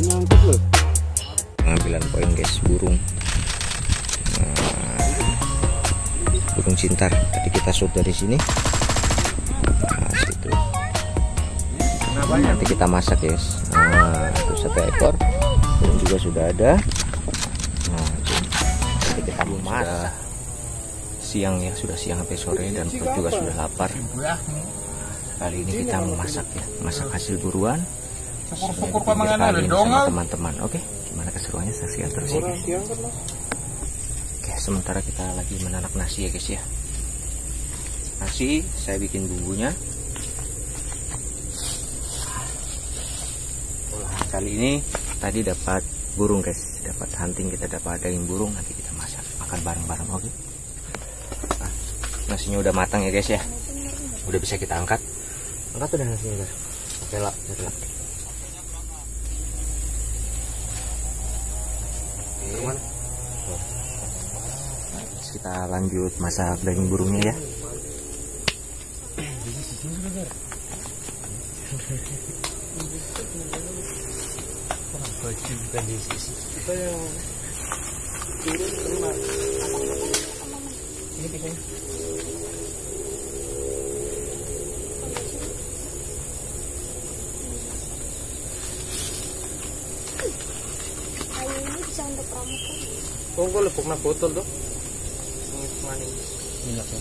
bisa nyangkut loh. Pengambilan poin guys, burung. Burung cintar. Tadi kita shoot dari sini. Nah, situ. Nanti kita masak guys. Nah, itu satu ekor. Burung juga sudah ada. Nah, nanti kita masak. Siang ya, sudah siang sampai sore dan perut juga sudah lapar. Kali ini kita mau masak ya, masak hasil buruan. Teman-teman, oke, gimana keseruannya saksikan terus ya guys. Oke, sementara kita lagi menanak nasi ya guys ya. Nasi saya bikin bumbunya. Kali ini tadi dapat burung guys, dapat hunting, kita dapat daging burung, nanti kita masak makan bareng-bareng, oke. Nasinya udah matang ya guys ya, udah bisa kita angkat udah nasinya. Oke lah, terus kita lanjut masak daging burungnya ya. Ini pisahnya. Ayo ini bisa untuk kamu kan? Oh, gue lepuknya botol tuh. Ini manis. Minyak ya.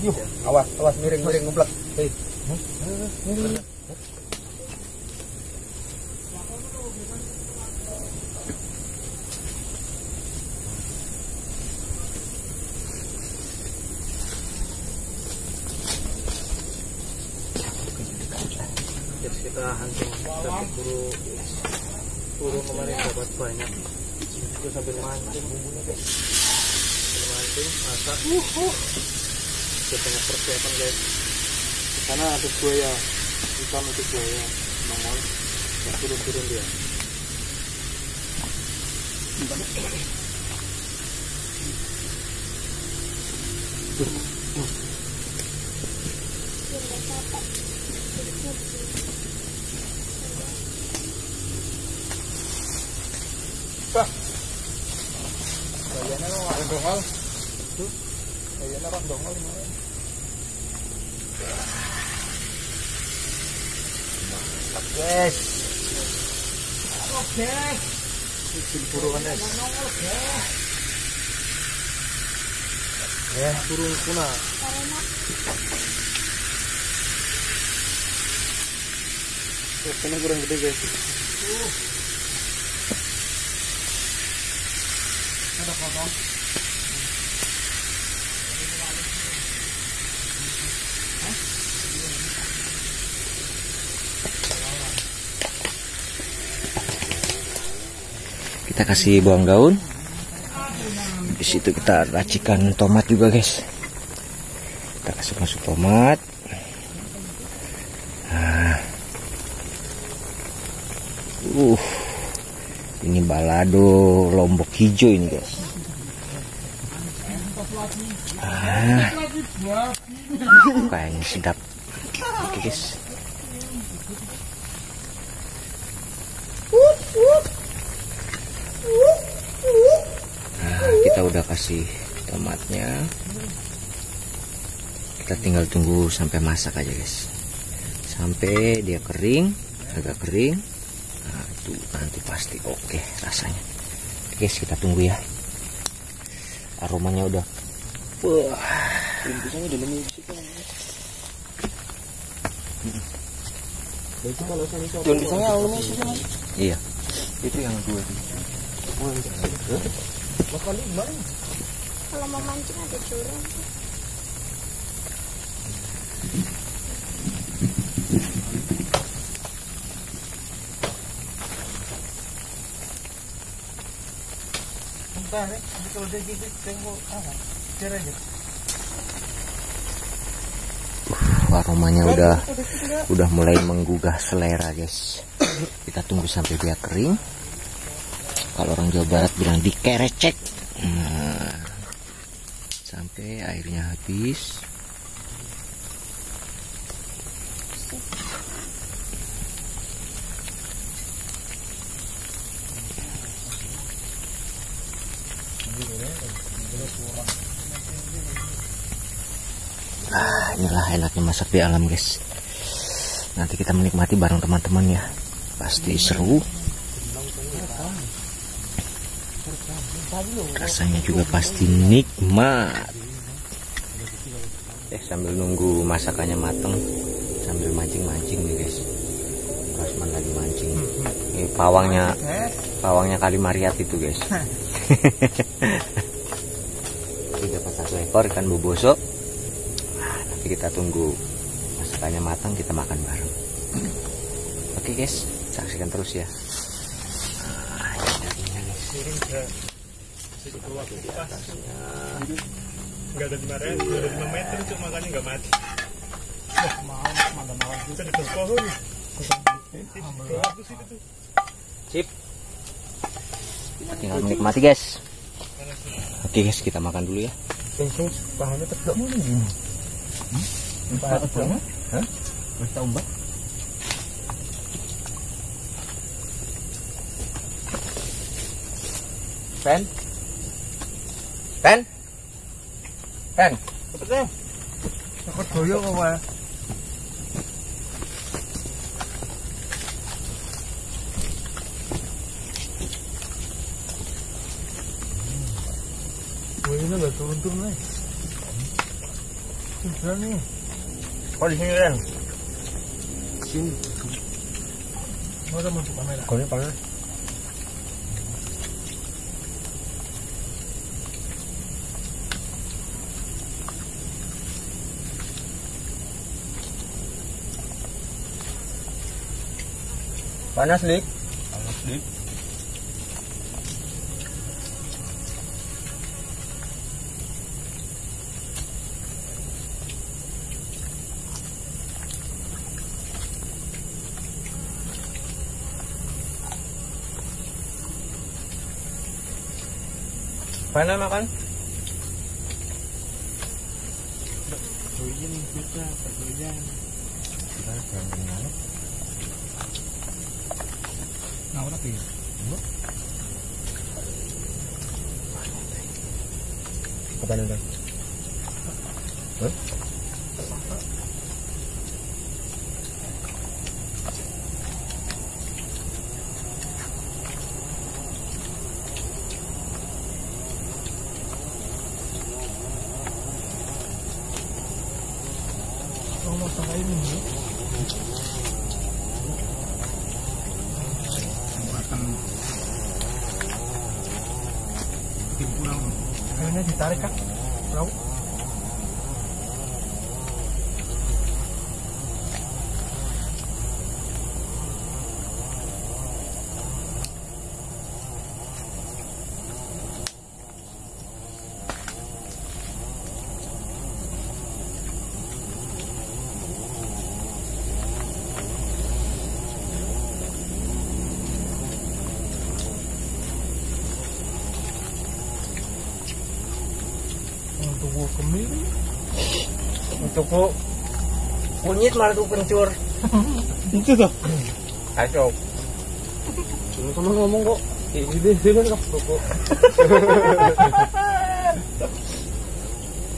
Yuh, awas miring ngeblak. Hei. Kita hunting sampai burung kemarin dapat banyak. Itu sambil mancing bumbunya guys. Mancing, masak. Banyak persiapan guys, karena ada buaya hitam, itu buaya nongol yang turun dia. Bayarnya lo ada nongol, bayarnya orang nongol gimana? Guys, oke, burung kuna. Karena kurang gede guys. Ada potong. Kita kasih bawang daun. Di situ kita racikan tomat juga, guys. Kita kasih masuk tomat. Nah. Ini balado lombok hijau ini, guys. Kayaknya sedap. Oke, guys. Kita udah kasih tomatnya, kita tinggal tunggu sampai masak aja guys, sampai dia kering, agak kering. Nah, itu nanti pasti oke rasanya guys. Kita tunggu ya, aromanya udah iya, itu yang gue kalau mau mancing ada jurang. Bentar ya, kalau dia gigit tengok apa? Aja. aromanya udah mulai menggugah selera, guys. Kita tunggu sampai dia kering. Kalau orang Jawa Barat bilang dikerecek. Nah, sampai airnya habis. Nah, inilah enaknya masak di alam, guys. Nanti kita menikmati bareng teman-teman ya. Pasti seru. Rasanya juga pasti nikmat. Sambil nunggu masakannya mateng, sambil mancing-mancing nih, guys. Rasman lagi mancing. Ini pawangnya Kalimariat itu, guys. Ini dapat 1 ekor ikan boboso. Kita tunggu masakannya matang, kita makan bareng. Oke, guys, saksikan terus ya. Nggak ada 5 meter itu makannya nggak mati. Sip. Kita tinggal menikmati, guys. Oke, guys, kita makan dulu ya. Pen. Aku doyok kok wae. Ini enggak turun-turun nih. Ini sini masuk kamera. Panas, Lik. Mana makan? Doyan kita, doyan. Kita jangan. Nah, udah pilih. Apa nih, Bang? Hah? Kayaknya ditarik, Kak. Tahu? Untuk kunyit malah tuh kencur. Itu tuh. Kacau. Cuma ngomong kok. Ini kan toko.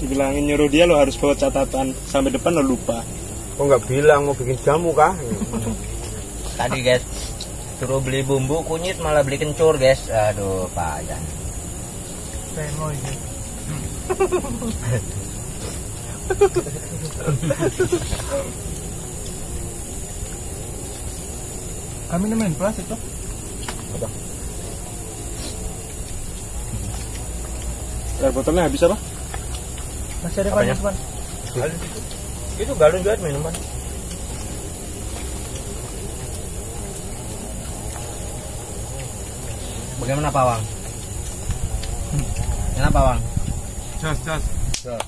Dibilangin nyuruh dia lo harus bawa catatan sampai depan lo lupa. Kok nggak bilang mau bikin jamu kah? Tadi, guys, suruh beli bumbu kunyit malah beli kencur, guys. Aduh, Pak Jan. Reno ini. Kami nemen plus itu. Apa? Air botolnya habis apa? Masih ada banyak, Bang. Itu galon juga minuman. Bagaimana pawang? Enak pawang. Jos.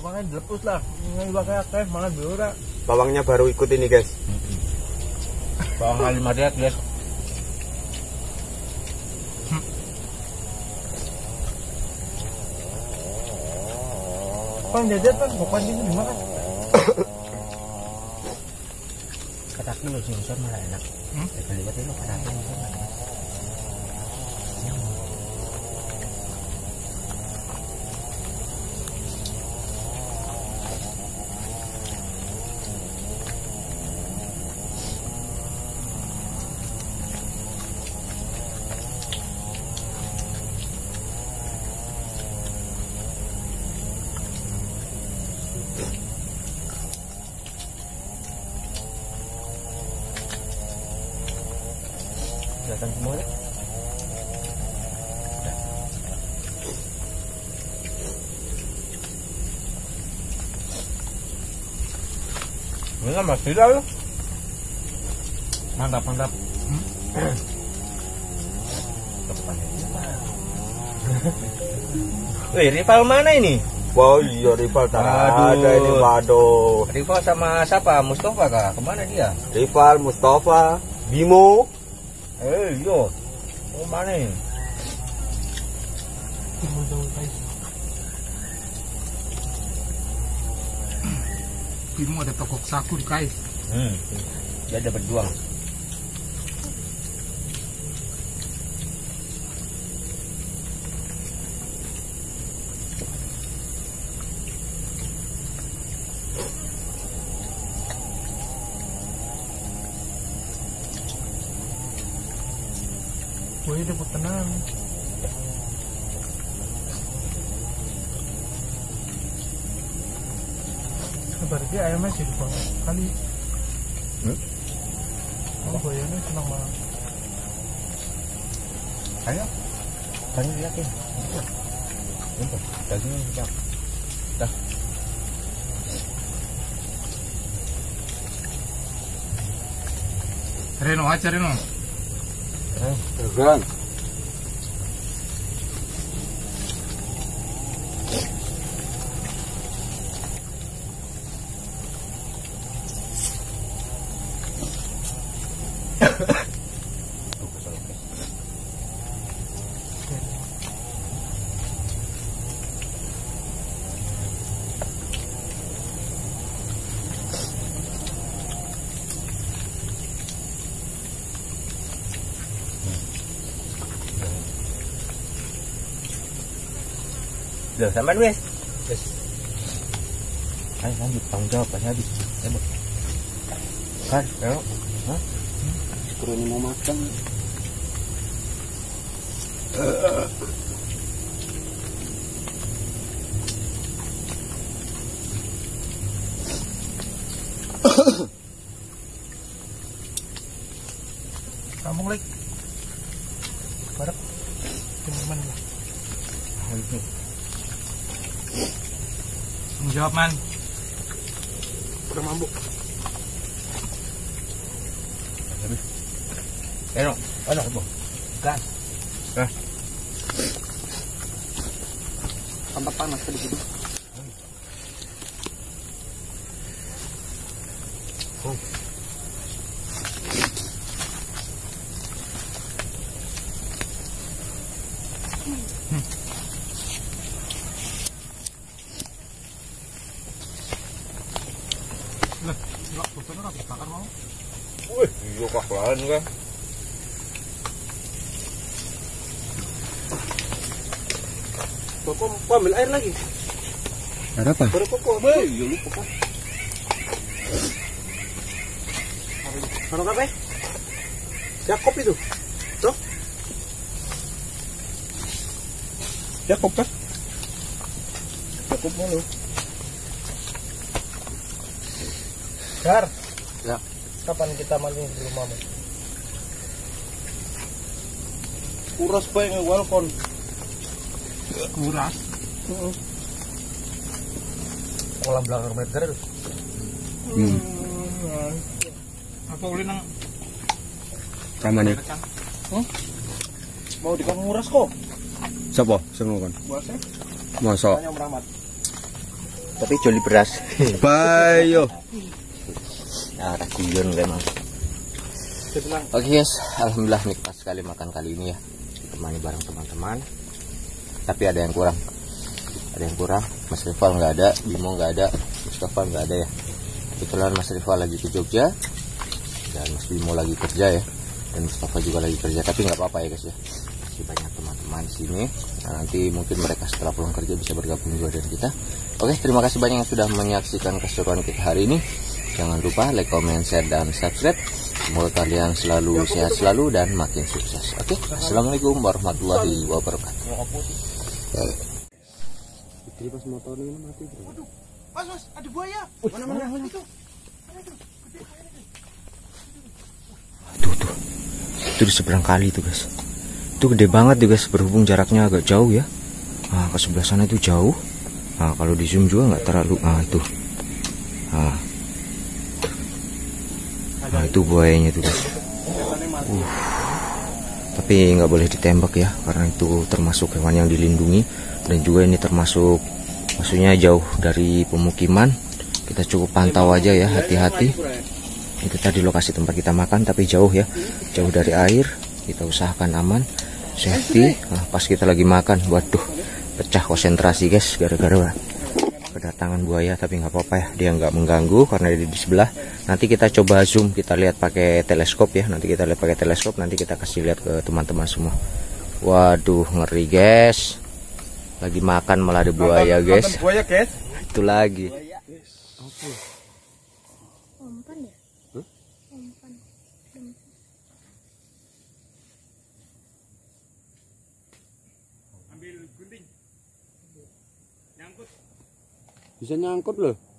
pawangnya dilepus lah, ini pakai aktif malah biora. Pawangnya baru ikut ini guys. Pawang alimadat guys. Pan jajan pan, bukan ini dimakan. Kataknya lu sensor malah enak. Kita lihat ini kataknya sensor malah enak. Datang semua deh. Ini kan masih lalu. Mantap, mantap. Wih, rival mana ini? Wow, iya rival tak ada ini, waduh. Rival sama siapa? Mustafa kah? Kemana dia? Rival, Mustafa, Bimo. Eh, yo, oh mana ini? Bimo ada pokok sakur guys. Dia ada berjuang. Gue dapat tenang. Berarti ayamnya jadi banyak kali. Oh, ayamnya senang banget. Ayo, tanya dia ke. Bentar, dagingnya sedap. Dah. Reno, aja Reno. Tegang. Loh, sampai wes. Wes. Ayo lanjut tanggung jawab, habis. Kan, kalau. Hah? Krunya mau makan. Kamu lagi. Barek. Teman-teman. Jawab man, udah mabuk. Habis. Ayo, bang. Gas. Tampak panas tadi gitu. Oh. Wih, iya kapan kan? Bapak mau ambil air lagi. Ada apa? Baru kok. Iya lupa kok. Taruh apa? Jakob itu. Tuh. Jakob kan? Jakob mulu. Gar. Ya. Kapan kita mancing di rumah? Kuras pengen welcome. Kuras. Kolam belakang meter terus. Apa boleh nang? Kamu nih. Mau dikang kuras kok? Siapa? Siapa kan? Buat saya. Masa. Tanya Muhammad. tapi joli beras. Bayo. Nah, ragiun memang. Oke guys, alhamdulillah nikmat sekali makan kali ini ya. Ditemani bareng teman-teman. Tapi ada yang kurang. Ada yang kurang. Mas Rival nggak ada, Bimo nggak ada, Mustafa nggak ada ya. Kebetulan Mas Rival lagi ke Jogja dan Mas Bimo lagi kerja ya. Dan Mustafa juga lagi kerja, tapi nggak apa-apa ya guys ya. Masih banyak teman-teman di sini. Nah, nanti mungkin mereka setelah pulang kerja bisa bergabung juga dengan kita. Oke, terima kasih banyak yang sudah menyaksikan keseruan kita hari ini. Jangan lupa like, comment, share, dan subscribe. Semoga kalian selalu sehat selalu dan makin sukses. Oke, assalamualaikum warahmatullahi wabarakatuh. Jadi pas motor ini mati. Waduh, mas, ada buaya. Mana itu? Itu di seberang kali itu guys. Itu gede banget tuh guys, berhubung jaraknya agak jauh ya. Nah, ke sebelah sana itu jauh. Nah, kalau di zoom juga nggak terlalu. Ah itu. Nah itu buayanya tuh guys. Tapi nggak boleh ditembak ya, karena itu termasuk hewan yang dilindungi dan juga ini termasuk maksudnya jauh dari pemukiman. Kita cukup pantau aja ya, hati-hati. Itu tadi lokasi tempat kita makan tapi jauh ya, jauh dari air. Kita usahakan aman. Safety. Nah, pas kita lagi makan, waduh, pecah konsentrasi guys, gara-gara kedatangan buaya. Tapi nggak apa-apa ya, dia nggak mengganggu karena dia di sebelah. Nanti kita coba zoom, kita lihat pakai teleskop ya. Nanti kita kasih lihat ke teman-teman semua. Waduh, ngeri guys. Lagi makan malah ada buaya guys. Itu lagi. Bisa nyangkut loh.